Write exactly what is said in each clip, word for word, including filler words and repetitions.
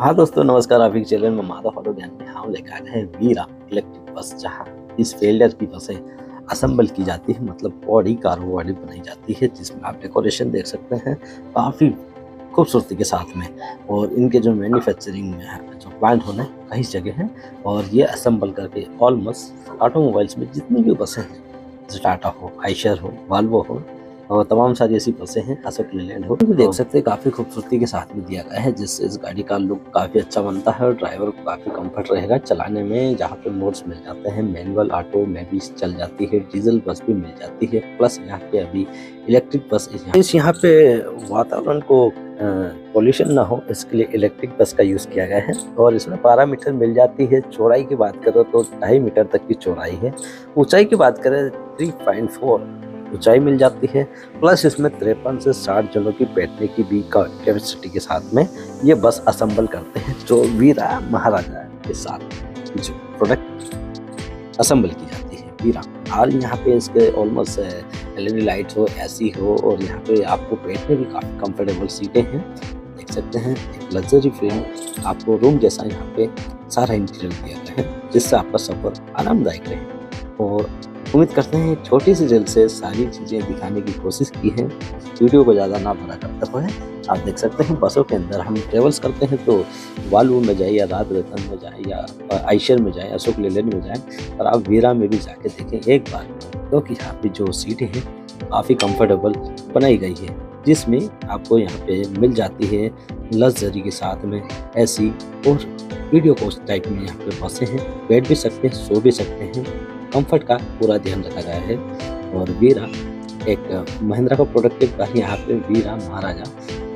हाँ दोस्तों, नमस्कार। आपके चैनल में माधव ऑटो ज्ञान में हम लेकर आए हैं वीरा इलेक्ट्रिक बस, जहाँ इस फेलियर की बसें असम्बल की जाती है, मतलब बॉडी कार बॉडी बनाई जाती है, जिसमें आप डेकोरेशन देख सकते हैं काफ़ी खूबसूरती के साथ में। और इनके जो मैन्युफैक्चरिंग में जो प्लांट होने कई जगह हैं, और ये असम्बल करके ऑलमोस्ट ऑटोमोबाइल्स में जितनी भी बसें हैं, टाटा हो, आइशर हो, वाल्वो हो, और तमाम सारी ऐसी बसें हैं, अशोक लेलैंड हो, तो देख सकते हैं काफ़ी खूबसूरती के साथ में दिया गया है, जिससे इस गाड़ी का लुक काफ़ी अच्छा बनता है और ड्राइवर को काफ़ी कंफर्ट रहेगा चलाने में। जहाँ पे मोड्स मिल जाते हैं, मैनुअल ऑटो में भी चल जाती है, डीजल बस भी मिल जाती है, प्लस यहाँ पे अभी इलेक्ट्रिक बस। इस यहाँ पे वातावरण को पोल्यूशन ना हो, इसके लिए इलेक्ट्रिक बस का यूज़ किया गया है। और इसमें बारह मीटर मिल जाती है। चौड़ाई की बात करें तो ढाई मीटर तक की चौड़ाई है। ऊँचाई की बात करें थ्री पॉइंट फोर ऊंचाई मिल जाती है। प्लस इसमें तिरपन से साठ जनों की बैठने की भी कैपेसिटी के साथ में ये बस असेंबल करते हैं, जो वीरा महाराजा के साथ जो प्रोडक्ट असेंबल की जाती है वीरा। और यहाँ पे इसके ऑलमोस्ट एलईडी लाइट हो, एसी हो, और यहाँ पे आपको बैठने भी काफ़ी कंफर्टेबल सीटें हैं, देख सकते हैं। एक लग्जरी फ्रेम आपको रूम जैसा यहाँ पे सारा इंटीरियर दिया गया है, जिससे आपका सफ़र आरामदायक रहे। और उम्मीद करते हैं छोटी सी रील से सारी चीज़ें दिखाने की कोशिश की है, वीडियो को ज़्यादा ना भरा करता हुआ। आप देख सकते हैं बसों के अंदर हम ट्रेवल्स करते हैं, तो वाल्वो में जाए या रात रतन में जाए या आइशर में जाए, अशोक लेलैंड में जाए, और आप वीरा में भी जाके देखें एक बार, क्योंकि तो यहाँ पर जो सीटें हैं काफ़ी कंफर्टेबल बनाई गई है, जिसमें आपको यहाँ पे मिल जाती है लग्जरी के साथ में एसी और वीडियो कोच टाइप में यहाँ पे बसें हैं। बैठ भी सकते हैं, सो भी सकते हैं, कंफर्ट का पूरा ध्यान रखा गया है। और वीरा एक महिंद्रा का प्रोडक्ट है। यहाँ पे वीरा महाराजा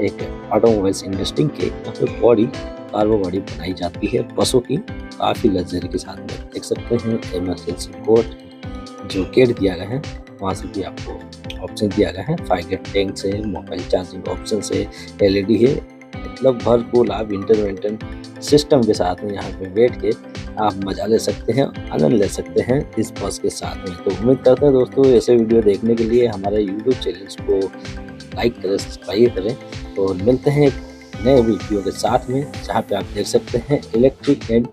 एक ऑटोमोबाइल्स इंडस्ट्री के यहाँ पे बॉडी कार्बो बॉडी बनाई जाती है बसों की, काफ़ी लग्जरी के साथ में, देख सकते हैं। इमरजेंसी कोड जो गेट दिया गया है, वहाँ से भी आपको ऑप्शन दिया गया है, फाइव टैंक से, मोबाइल चार्जिंग ऑप्शन से, एलईडी है, मतलब भरपूर आप इंटरवेंटन सिस्टम के साथ में यहाँ पे बैठ के आप मज़ा ले सकते हैं, आनंद ले सकते हैं इस बस के साथ में। तो उम्मीद करते हैं दोस्तों, ऐसे वीडियो देखने के लिए हमारे यूट्यूब चैनल्स को लाइक करें, सब्सक्राइब करें, और मिलते हैं एक नए वीडियो के साथ में, जहाँ पे आप देख सकते हैं इलेक्ट्रिक एंड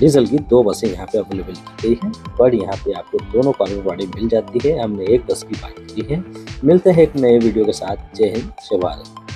डीजल की दो बसें यहाँ पे अवेलेबल की गई हैं। पर यहाँ पे आपको दोनों कार्बन बॉडी मिल जाती है, हमने एक बस की बात की है। मिलते हैं एक नए वीडियो के साथ। जय हिंद, जय भारत।